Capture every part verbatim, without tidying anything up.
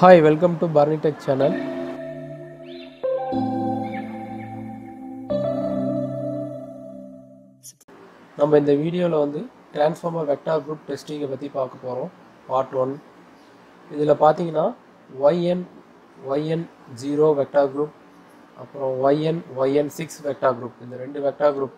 Hi, welcome to BerniTech channel. நம்ம இந்த வீடியோல வந்து ட்ரான்ஸ்ஃபார்மர் வெக்டார் குரூப் டெஸ்டிங் பத்தி பார்க்க போறோம். Part one. இதுல பாத்தீங்கன்னா yn Y N zero vector group அப்புறம் yn Y N six vector group, இந்த ரெண்டு வெக்டார் குரூப்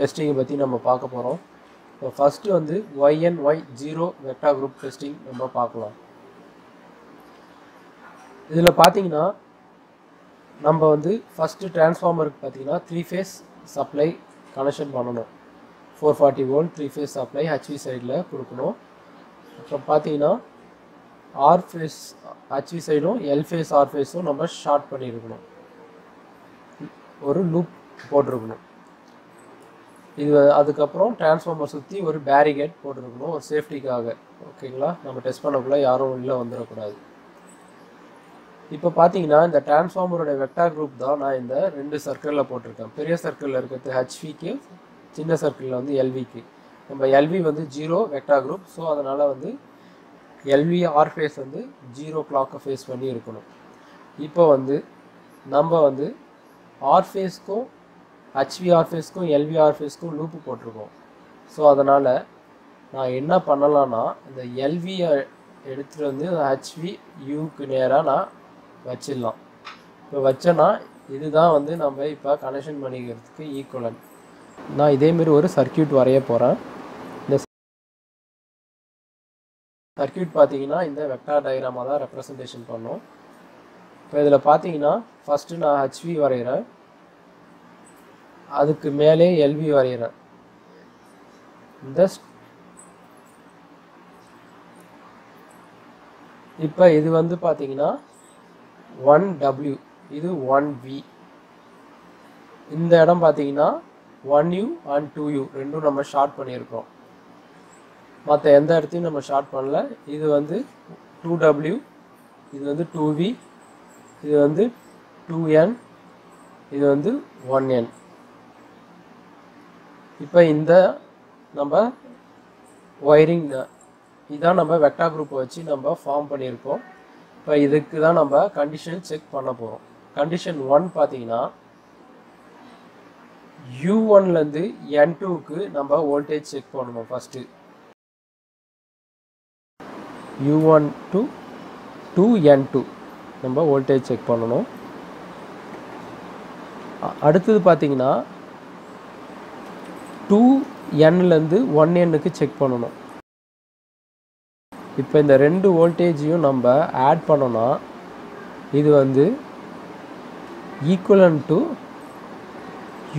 டெஸ்டிங் பத்தி நம்ம பார்க்க போறோம். ஃபர்ஸ்ட் வந்து yn Y zero vector group testing நம்ம பார்க்கலாம். इधर पाती नम्बर वो फर्स्ट ट्रांसफार्मर पाती थ्री फेस सप्लाई कनेक्शन बनना four forty volt three phase supply H V side को अब पाती आर फेस H V साइडों L फेस आर फेसों नम्बर शॉर्ट पड़ी और लूप पट्टो इधर अदको ट्रांसफार्मर सुत्ती और बैरिकेड पट्टो और सेफ्टी ओके नम्बर टेस्ट पड़क यारो वंदरकूड़ा இப்போ பாத்தீங்கன்னா இந்த டிரான்ஸ்ஃபார்மரோட வெக்டார் குரூப் தான் நான் இந்த ரெண்டு சர்க்கிள்ல போட்டுர்க்கேன். பெரிய சர்க்கிள்ல இருக்குது H V க்கு, சின்ன சர்க்கிள்ல வந்து L V க்கு. நம்ம L V வந்து zero வெக்டார் குரூப், சோ அதனால வந்து L V R ஃபேஸ் வந்து zero clock ஃபேஸ் பண்ணி இருக்கணும். இப்போ வந்து நம்ம வந்து R ஃபேஸ்க்கு H V R ஃபேஸ்க்கு L V R ஃபேஸ்க்கு லூப் போட்டுர்க்கோம். சோ அதனால நான் என்ன பண்ணலாம்னா இந்த L V எடுத்து வந்து H V U க்கு நேரா நான் வச்சிடலாம். இப்போ வச்சனா இதுதான் வந்து நம்ம இப்போ கனெக்ஷன் பண்ணிக்கிறதுக்கு ஈக்குவலன்ட். நான் இதே மாதிரி ஒரு சர்க்யூட் வரைய போறேன். இந்த சர்க்யூட் பாத்தீங்கன்னா இந்த வெக்டார் டயகிராமா தான் ரெப்ரசன்டேஷன் பண்ணோம். இப்போ இதுல பாத்தீங்கன்னா ஃபர்ஸ்ட் நான் H V வரையறேன், அதுக்கு மேலே L V வரையறேன். இந்த இப்போ இது வந்து பாத்தீங்கன்னா one W, இது one V, இந்த இடம் பாத்தீங்கன்னா one U and two U ரெண்டும் நம்ம ஷார்ட் பண்ணியிருக்கோம். மற்ற எந்த இடத்தையும் நம்ம ஷார்ட் பண்ணல. இது வந்து two W, இது வந்து two V, இது வந்து two N, இது வந்து one N. இப்போ இந்த நம்ம ஒயரிங் இதான் நம்ம வெக்டார் குரூப் வச்சு நம்ம ஃபார்ம் பண்ணியிருக்கோம். இப்போ இதுக்கு தான் நம்ம கண்டிஷன் செக் பண்ண போகிறோம். கண்டிஷன் ஒன் பார்த்தீங்கன்னா U one-லேருந்து N two-க்கு நம்ம வோல்டேஜ் செக் பண்ணணும். First U one to two N two நம்ம வோல்டேஜ் செக் பண்ணணும். அடுத்தது பார்த்தீங்கன்னா two N-லேருந்து one N-க்கு செக் பண்ணணும். இப்போ இந்த ரெண்டு வோல்டேஜையும் நம்ம ஆட் பண்ணோம்னா இது வந்து ஈக்குவலன் டு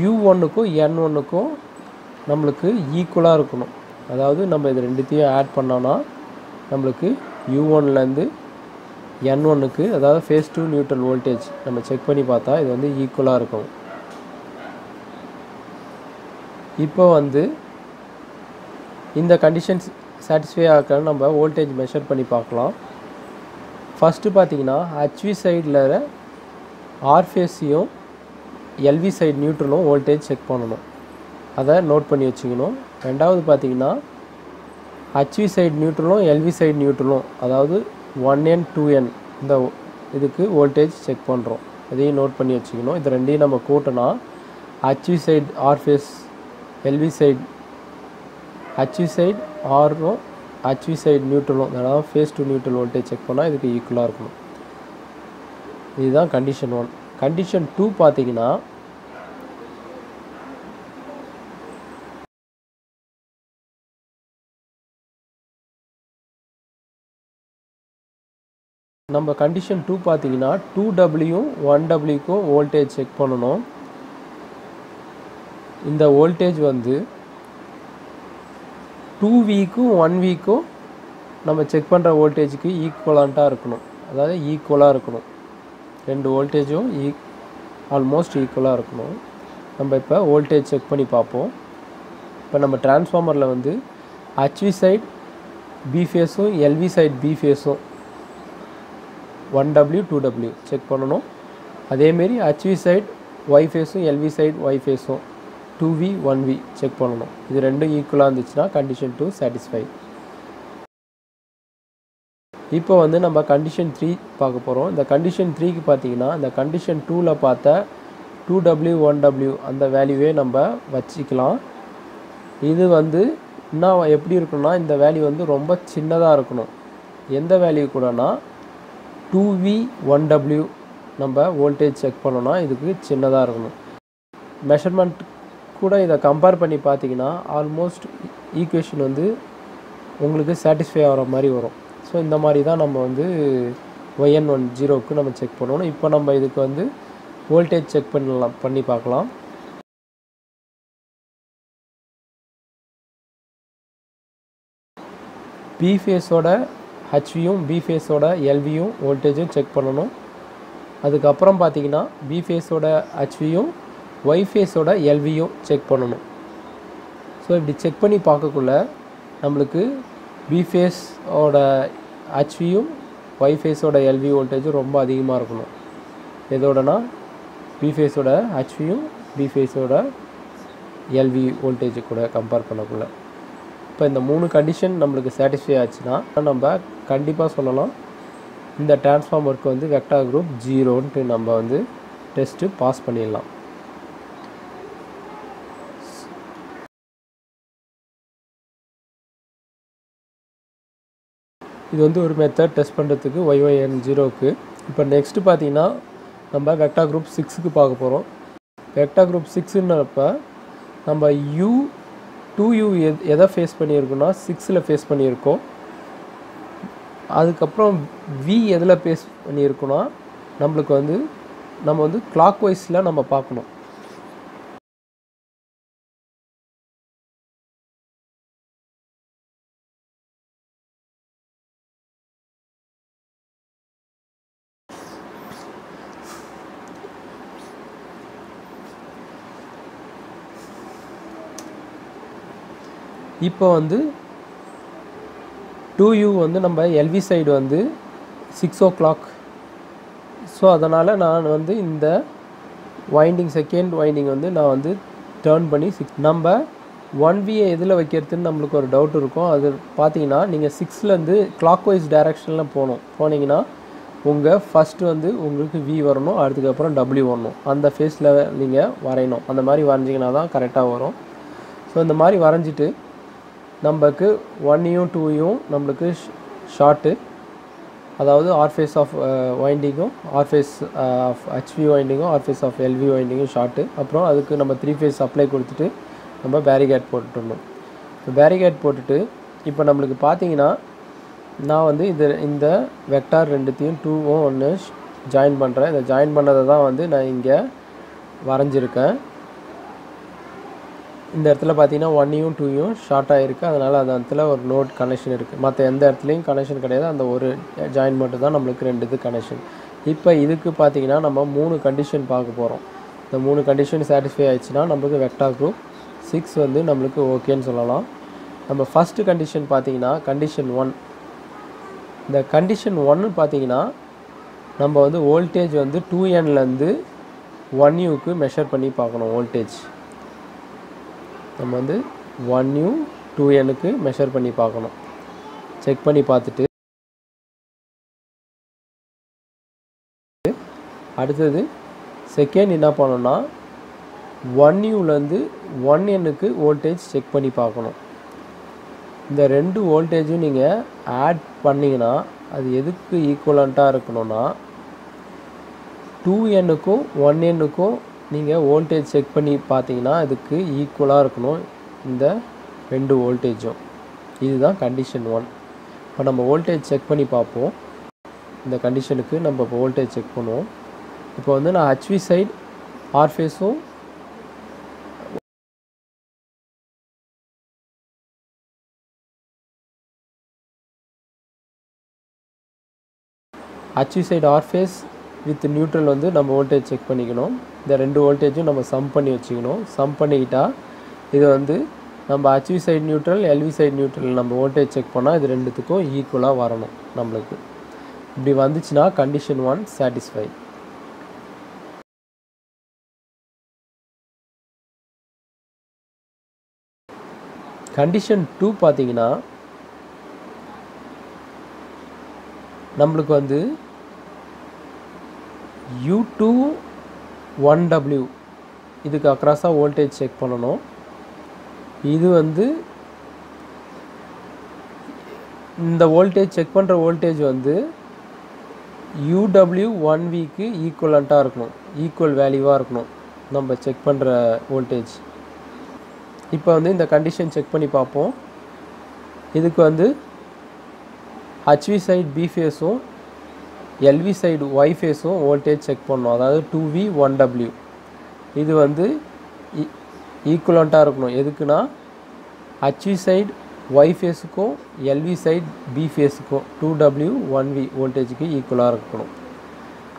U one-க்கும் N one-க்கும் நம்மளுக்கு ஈக்குவலாக இருக்கணும். அதாவது நம்ம இது ரெண்டுத்தையும் ஆட் பண்ணோம்னா நம்மளுக்கு U one-லேருந்து N one-க்கு, அதாவது ஃபேஸ் டூ நியூட்ரல் வோல்டேஜ் நம்ம செக் பண்ணி பார்த்தா இது வந்து ஈக்குவலாக இருக்கும். இப்போ வந்து இந்த கண்டிஷன்ஸ் சாட்டிஸ்ஃபை ஆக நம்ம வோல்டேஜ் மெஷர் பண்ணி பார்க்கலாம். ஃபர்ஸ்ட்டு பார்த்தீங்கன்னா H V சைடில் ஆர் ஃபேஸையும் L V சைடு நியூட்ரலும் வோல்டேஜ் செக் பண்ணணும், அதை நோட் பண்ணி வச்சுக்கணும். ரெண்டாவது பார்த்தீங்கன்னா H V சைடு நியூட்ரலும் L V சைடு நியூட்ரலும், அதாவது one N two N, இந்த இதுக்கு வோல்டேஜ் செக் பண்ணுறோம், இதையும் நோட் பண்ணி வச்சுக்கணும். இது ரெண்டையும் நம்ம கூட்டினா H V சைடு ஆர் ஃபேஸ் L V சைடு H V சைடு ஆர்னோ H V சைடு நியூட்ரலும், அதாவது phase to neutral voltage check பண்ணால் இதுக்கு ஈக்குவலாக இருக்கணும். இதுதான் கண்டிஷன் ஒன். கண்டிஷன் டூ பார்த்தீங்கன்னா நம்ம கண்டிஷன் டூ பார்த்தீங்கன்னா டூ டபிள்யூக்கும் ஒன் டபிள்யூக்கும் வோல்டேஜ் செக் பண்ணணும். இந்த வோல்டேஜ் வந்து two V-க்கும் one V-க்கும் நம்ம செக் பண்ணுற வோல்டேஜுக்கு ஈக்குவலண்ட்டாக இருக்கணும், அதாவது ஈக்குவலாக இருக்கணும். ரெண்டு வோல்டேஜும் ஈ ஆல்மோஸ்ட் ஈக்குவலாக இருக்கணும். நம்ம இப்போ வோல்டேஜ் செக் பண்ணி பார்ப்போம். இப்போ நம்ம டிரான்ஸ்ஃபார்மரில் வந்து H V சைடு B ஃபேஸும் L V சைடு B ஃபேஸும் one W two W check பண்ணணும். அதேமாரி H V சைடு Y ஃபேஸும் L V சைடு Y ஃபேஸும் two V one V check பண்ணணும். இது ரெண்டும் ஈக்குவலாக இருந்துச்சுன்னா கண்டிஷன் டூ சாட்டிஸ்ஃபை. இப்போ வந்து நம்ம கண்டிஷன் த்ரீ பார்க்க போகிறோம். இந்த கண்டிஷன் த்ரீக்கு பார்த்தீங்கன்னா இந்த கண்டிஷன் டூவில் பார்த்த டூ டபிள்யூ ஒன் டபிள்யூ அந்த வேல்யூவே நம்ம வச்சுக்கலாம். இது வந்து இன்னும் எப்படி இருக்குன்னா இந்த வேல்யூ வந்து ரொம்ப சின்னதாக இருக்கணும். எந்த வேல்யூ கூடனா டூ வி ஒன் டபிள்யூ நம்ம வோல்டேஜ் செக் பண்ணோன்னா இதுக்கு சின்னதாக இருக்கணும். மெஷர்மெண்ட் கூட இதை கம்பேர் பண்ணி பார்த்தீங்கன்னா ஆல்மோஸ்ட் ஈக்குவேஷன் வந்து உங்களுக்கு சாட்டிஸ்ஃபை ஆகிற மாதிரி வரும். ஸோ இந்த மாதிரி தான் நம்ம வந்து ஒய்என் ஒன் ஜீரோவுக்கு நம்ம செக் பண்ணணும். இப்போ நம்ம இதுக்கு வந்து வோல்டேஜ் செக் பண்ணலாம் பண்ணி பார்க்கலாம். பி ஃபேஸோட ஹெச்வியும் பி ஃபேஸோட எல்வியும் வோல்டேஜும் செக் பண்ணணும். அதுக்கப்புறம் பார்த்தீங்கன்னா பி ஃபேஸோட ஹெச்வியும் ஒய்ஃபேஸோட எல்வியும் செக் பண்ணணும். ஸோ இப்படி செக் பண்ணி பார்க்கக்குள்ள நம்மளுக்கு பி ஃபேஸோட ஹெச்வியும் ஒய்ஃபேஸோட எல்வி வோல்டேஜும் ரொம்ப அதிகமாக இருக்கணும். எதோடனா பி ஃபேஸோட ஹெச்வியும் பி ஃபேஸோட எல்வி வோல்டேஜு கூட கம்பேர் பண்ணக்குள்ள இப்போ இந்த மூணு கண்டிஷன் நம்மளுக்கு சாட்டிஸ்ஃபை ஆச்சுன்னா நம்ம கண்டிப்பாக சொல்லலாம் இந்த டிரான்ஸ்ஃபார்மருக்கு வந்து வெக்டார் குரூப் ஜீரோன்ட்டு நம்ம வந்து டெஸ்ட்டு பாஸ் பண்ணிடலாம். இது வந்து ஒரு மெத்தட் டெஸ்ட் பண்ணுறதுக்கு ஒய்ஒய்என் ஜீரோவுக்கு. இப்போ நெக்ஸ்ட்டு பார்த்தீங்கன்னா நம்ம வெக்டா குரூப் சிக்ஸுக்கு பார்க்க போகிறோம். வெக்டா குரூப் சிக்ஸுன்னப்போ நம்ம யூ டூ யூ எது எதை ஃபேஸ் பண்ணியிருக்கோன்னா சிக்ஸில் ஃபேஸ் பண்ணியிருக்கோம். அதுக்கப்புறம் வி எதில் ஃபேஸ் பண்ணியிருக்கோன்னா நம்மளுக்கு வந்து நம்ம வந்து கிளாக் வைஸில் நம்ம பார்க்கணும். இப்போ வந்து டூ யூ வந்து நம்ம எல்வி சைடு வந்து சிக்ஸ் ஓ கிளாக். ஸோ அதனால் நான் வந்து இந்த வைண்டிங் செகண்ட் வைண்டிங் வந்து நான் வந்து டேர்ன் பண்ணி சிக்ஸ் நம்ம ஒன் வியை எதில் வைக்கிறதுன்னு நம்மளுக்கு ஒரு டவுட் இருக்கும். அது பார்த்தீங்கன்னா நீங்கள் சிக்ஸ்லேருந்து கிளாக் வைஸ் டைரக்ஷனில் போகணும். போனீங்கன்னா உங்கள் ஃபஸ்ட்டு வந்து உங்களுக்கு வி வரணும், அதுக்கப்புறம் டபிள்யூ வரணும். அந்த ஃபேஸில் நீங்கள் வரையணும். அந்த மாதிரி வரைஞ்சிங்கன்னா தான் கரெக்டாக வரும். ஸோ இந்த மாதிரி வரைஞ்சிட்டு நம்மளுக்கு ஒன்னையும் டூயும் நம்மளுக்கு ஷார்ட்டு, அதாவது ஆர்ஃபேஸ் ஆஃப் வைண்டிங்கும் ஆர்ஃபேஸ் ஆஃப் ஹெச்வி வைண்டிங்கும் ஆர்ஃபேஸ் ஆஃப் எல்வி வைண்டிங்கும் ஷார்ட்டு. அப்புறம் அதுக்கு நம்ம த்ரீ ஃபேஸ் சப்ளை கொடுத்துட்டு நம்ம பேரிகேட் போட்டுட்டோம். பேரிகேட் போட்டுட்டு இப்போ நம்மளுக்கு பார்த்தீங்கன்னா நான் வந்து இது இந்த வெக்டார் ரெண்டுத்தையும் டூவும் ஒன்று ஜாயின் பண்ணுறேன். இந்த ஜாயின் பண்ணதை தான் வந்து நான் இங்கே வரைஞ்சிருக்கேன். இந்த இடத்துல பார்த்தீங்கன்னா ஒன்னையும் டூயும் ஷார்ட்டாக இருக்குது. அதனால் அந்த இடத்துல ஒரு நோட் கனெக்ஷன் இருக்குது. மற்ற எந்த இடத்துலையும் கனெக்ஷன் கிடையாது. அந்த ஒரு ஜாயின் மட்டும் தான் நம்மளுக்கு ரெண்டு இது கனெக்ஷன். இப்போ இதுக்கு பார்த்தீங்கன்னா நம்ம மூணு கண்டிஷன் பார்க்க போகிறோம். இந்த மூணு கண்டிஷன் சாட்டிஸ்ஃபை ஆகிடுச்சுன்னா நம்மளுக்கு வெக்டார் குரூப் சிக்ஸ் வந்து நம்மளுக்கு ஓகேன்னு சொல்லலாம். நம்ம ஃபஸ்ட்டு கண்டிஷன் பார்த்தீங்கன்னா கண்டிஷன் ஒன். இந்த கண்டிஷன் ஒன்னு பார்த்தீங்கன்னா நம்ம வந்து வோல்டேஜ் வந்து டூ என்லேருந்து ஒன் யூக்கு மெஷர் பண்ணி பார்க்கணும். வோல்டேஜ் நம்ம வந்து ஒன் யூ டூ எனுக்கு மெஷர் பண்ணி பார்க்கணும். செக் பண்ணி பார்த்துட்டு அடுத்தது செகண்ட் என்ன பண்ணணும்னா ஒன் யூலேருந்து ஒன் எனுக்கு வோல்டேஜ் செக் பண்ணி பார்க்கணும். இந்த ரெண்டு வோல்டேஜும் நீங்கள் ஆட் பண்ணிங்கன்னா அது எதுக்கு ஈக்குவலண்ட்டாக இருக்கணும்னா டூ எனுக்கும் ஒன் எனுக்கும் நீங்கள் வோல்டேஜ் செக் பண்ணி பார்த்தீங்கன்னா அதுக்கு ஈக்குவலாக இருக்கணும் இந்த ரெண்டு வோல்டேஜும். இதுதான் கண்டிஷன் ஒன். இப்போ நம்ம வோல்டேஜ் செக் பண்ணி பார்ப்போம். இந்த கண்டிஷனுக்கு நம்ம இப்போ வோல்டேஜ் செக் பண்ணுவோம். இப்போ வந்து நான் ஹெச்வி சைடு ஆர்ஃபேஸும் HV side R phase with neutral வந்து நம்ம வோல்டேஜ் செக் பண்ணிக்கணும். இந்த ரெண்டு வோல்டேஜும் நம்ம சம் பண்ணி வச்சுக்கணும். சம் பண்ணிக்கிட்டால் இது வந்து நம்ம HV side neutral LV side neutral நம்ம வோல்டேஜ் செக் பண்ணால் இது ரெண்டுத்துக்கும் ஈக்குவலாக வரணும். நம்மளுக்கு இப்படி வந்துச்சுன்னா condition one satisfy. Condition two பார்த்தீங்கன்னா நம்மளுக்கு வந்து U two one W இதுக்கு அக்ராஸா வோல்டேஜ் செக் பண்ணணும். இது வந்து இந்த வோல்டேஜ் செக் பண்ணுற வோல்டேஜ் வந்து U W one Vக்கு ஈக்குவலண்ட்டாக இருக்கணும், ஈக்குவல் வேல்யூவாக இருக்கணும் நம்ம செக் பண்ணுற வோல்டேஜ். இப்போ வந்து இந்த கண்டிஷன் செக் பண்ணி பார்ப்போம். இதுக்கு வந்து H V சைடு B ஃபேஸும் L V சைடு Y ஃபேஸும் வோல்டேஜ் செக் பண்ணணும். அதாவது two V one W இது வந்து ஈக்குவலண்ட்டாக இருக்கணும். எதுக்குன்னா H V சைடு Y ஃபேஸுக்கும் L V சைடு B ஃபேஸுக்கும் two W one V வோல்டேஜுக்கு ஈக்குவலாக இருக்கணும்.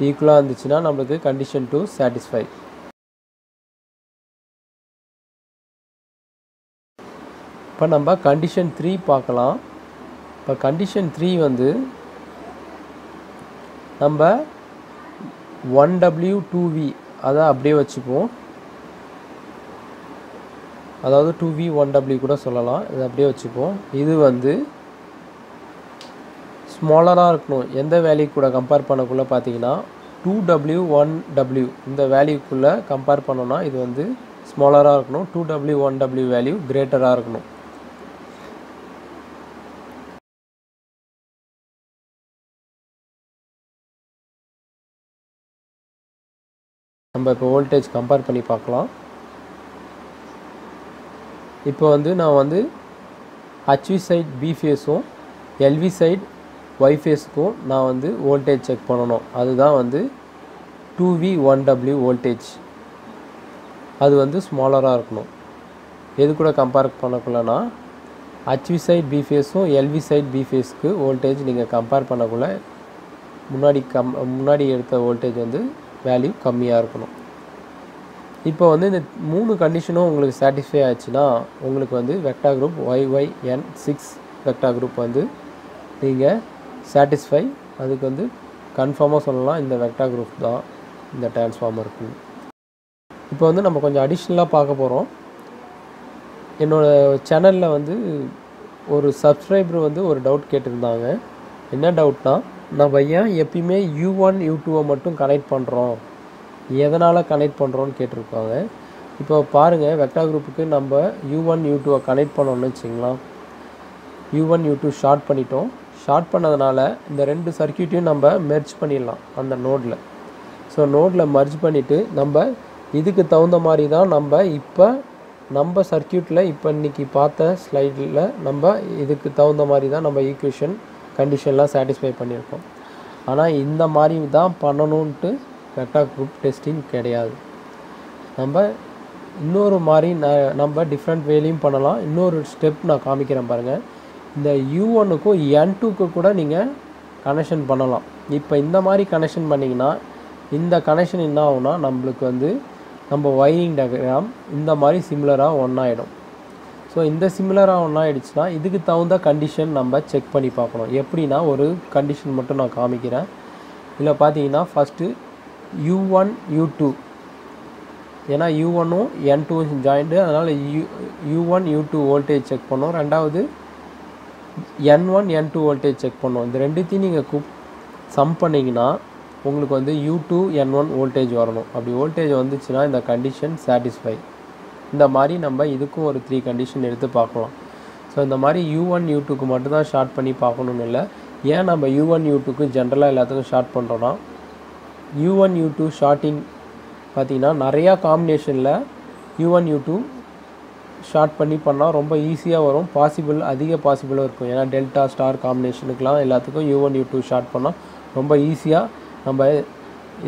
ஈக்குவலாக இருந்துச்சுன்னா நம்மளுக்கு கண்டிஷன் டூ சாட்டிஸ்ஃபை. இப்போ நம்ம கண்டிஷன் த்ரீ பார்க்கலாம். இப்போ கண்டிஷன் த்ரீ வந்து நம்ம one W two V அதை அப்படியே வச்சுப்போம். அதாவது two V one W கூட சொல்லலாம், இது அப்படியே வச்சுப்போம். இது வந்து ஸ்மாலராக இருக்கணும். எந்த வேல்யூ கூட கம்பேர் பண்ணக்குள்ளே பார்த்தீங்கன்னா two W one W இந்த வேல்யூக்குள்ளே கம்பேர் பண்ணோன்னா இது வந்து ஸ்மாலராக இருக்கணும். two W one W value கிரேட்டராக இருக்கணும். நம்ம இப்போ வோல்டேஜ் கம்பேர் பண்ணி பார்க்கலாம். இப்போ வந்து நான் வந்து H V சைட் B ஃபேஸும் L V சைட் Y ஃபேஸுக்கும் நான் வந்து வோல்டேஜ் செக் பண்ணணும். அதுதான் வந்து two V one W voltage. அது வந்து ஸ்மாலராக இருக்கணும். எது கூட கம்பேர் பண்ணக்குள்ளனா H V சைட் B ஃபேஸும் L V சைட் B ஃபேஸுக்கு வோல்டேஜ் நீங்கள் கம்பேர் பண்ணக்குள்ள முன்னாடி கம் முன்னாடி எடுத்த வோல்டேஜ் வந்து வேல்யூ கம்மியாக இருக்கணும். இப்போ வந்து இந்த மூணு கண்டிஷனும் உங்களுக்கு சாட்டிஸ்ஃபை ஆச்சுன்னா உங்களுக்கு வந்து vector group YYN six vector group வந்து நீங்கள் சாட்டிஸ்ஃபை, அதுக்கு வந்து கன்ஃபார்மாக சொல்லலாம் இந்த வெக்டா குரூப் தான் இந்த டிரான்ஸ்ஃபார்மர் இருக்குது. இப்போ வந்து நம்ம கொஞ்சம் அடிஷ்னலாக பார்க்க போகிறோம். என்னோடய சேனலில் வந்து ஒரு சப்ஸ்கிரைபர் வந்து ஒரு டவுட் கேட்டிருந்தாங்க. என்ன டவுட்னா, நம்ம ஏன் எப்பயுமே யூ ஒன் யூ டூவை மட்டும் கனெக்ட் பண்ணுறோம், எதனால் கனெக்ட் பண்ணுறோன்னு கேட்டிருக்காங்க. இப்போ பாருங்கள், வெக்டா குரூப்புக்கு நம்ம யூ ஒன் யூ டூவை கனெக்ட் பண்ணோன்னு வச்சிங்களா. U one U two short பண்ணிட்டோம். ஷார்ட் பண்ணதுனால இந்த ரெண்டு சர்க்யூட்டையும் நம்ம மெர்ஜ் பண்ணிடலாம் அந்த நோடில். ஸோ நோடில் மெர்ஜ் பண்ணிவிட்டு நம்ம இதுக்கு தகுந்த மாதிரி தான் நம்ம இப்போ நம்ம சர்க்யூட்டில் இப்போ இன்றைக்கி பார்த்த ஸ்லைடில் நம்ம இதுக்கு தகுந்த மாதிரி தான் நம்ம ஈக்குவேஷன் கண்டிஷன்லாம் சாட்டிஸ்ஃபை பண்ணியிருக்கோம். ஆனால் இந்த மாதிரி தான் பண்ணணுன்ட்டு வெக்டா குரூப் டெஸ்டிங் கிடையாது. நம்ம இன்னொரு மாதிரி ந நம்ம டிஃப்ரெண்ட் வேலையும் பண்ணலாம். இன்னொரு ஸ்டெப் நான் காமிக்கிறேன் பாருங்கள். இந்த யூ ஒன்றுக்கும் என் டூக்கு கூட நீங்கள் கனெக்ஷன் பண்ணலாம். இப்போ இந்த மாதிரி கனெக்ஷன் பண்ணிங்கன்னா இந்த கனெக்ஷன் என்ன ஆகும்னா நம்மளுக்கு வந்து நம்ம ஒயரிங் டயக்ராம் இந்த மாதிரி சிமிலராக ஒன்றாகிடும். ஸோ இந்த சிமிலராக ஒன்றா ஆகிடுச்சுன்னா இதுக்கு தகுந்த கண்டிஷன் நம்ம செக் பண்ணி பார்க்கணும். எப்படின்னா, ஒரு கண்டிஷன் மட்டும் நான் காமிக்கிறேன். இதில் பார்த்தீங்கன்னா first U one U two, ஏன்னா யூ ஒன்னும் என் டூவும் ஜாயிண்டு, அதனால் U U one U two voltage check பண்ணோம். ரெண்டாவது N one N two voltage check பண்ணோம். இந்த ரெண்டுத்தையும் நீங்கள் கூப் சம் பண்ணிங்கன்னா உங்களுக்கு வந்து U two N one voltage வரணும். அப்படி வோல்டேஜ் வந்துச்சுன்னா இந்த கண்டிஷன் சாட்டிஸ்ஃபை. இந்த மாதிரி நம்ம இதுக்கும் ஒரு த்ரீ கண்டிஷன் எடுத்து பார்க்கலாம். ஸோ இந்த மாதிரி யூ ஒன் யூ டூக்கு மட்டும்தான் ஷார்ட் பண்ணி பார்க்கணுன்னு இல்லை. ஏன் நம்ம யூ ஒன் யூ டூக்கு ஜென்ரலாக எல்லாத்துக்கும் ஷார்ட் பண்ணுறோன்னா, U one U two shorting பார்த்திங்கன்னா நிறையா காம்பினேஷனில் U one U two short பண்ணி பண்ணால் ரொம்ப ஈஸியாக வரும், பாசிபிள் அதிக பாசிபிளாக இருக்கும். ஏன்னா டெல்டா ஸ்டார் காம்பினேஷனுக்கெலாம் எல்லாத்துக்கும் U one U two short பண்ணால் ரொம்ப ஈஸியாக நம்ம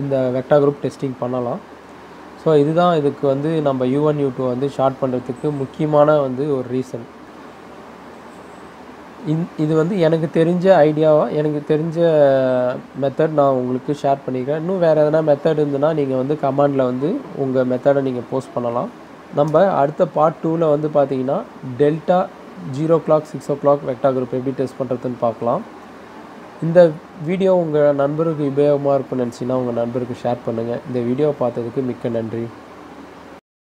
இந்த வெக்டா குரூப் டெஸ்டிங் பண்ணலாம். ஸோ இதுதான் இதுக்கு வந்து நம்ம யூ ஒன் யூ டூ வந்து ஷார்ட் பண்ணுறதுக்கு முக்கியமான வந்து ஒரு ரீசன். இந் இது வந்து எனக்கு தெரிஞ்ச ஐடியாவாக எனக்கு தெரிஞ்ச மெத்தட் நான் உங்களுக்கு ஷேர் பண்ணிக்கிறேன். இன்னும் வேறு எதனா மெத்தட் இருந்துன்னா நீங்கள் வந்து கமெண்டில் வந்து உங்கள் மெத்தடை நீங்கள் போஸ்ட் பண்ணலாம். நம்ம அடுத்த பார்ட் டூவில் வந்து பார்த்திங்கன்னா delta zero clock six o'clock vector group எப்படி டெஸ்ட் பண்ணுறதுன்னு பார்க்கலாம். இந்த வீடியோ உங்கள் நண்பருக்கு உபயோகமாக இருக்கும்னு நினச்சிங்கன்னா உங்கள் நண்பருக்கு ஷேர் பண்ணுங்கள். இந்த வீடியோவை பார்த்ததுக்கு மிக்க நன்றி.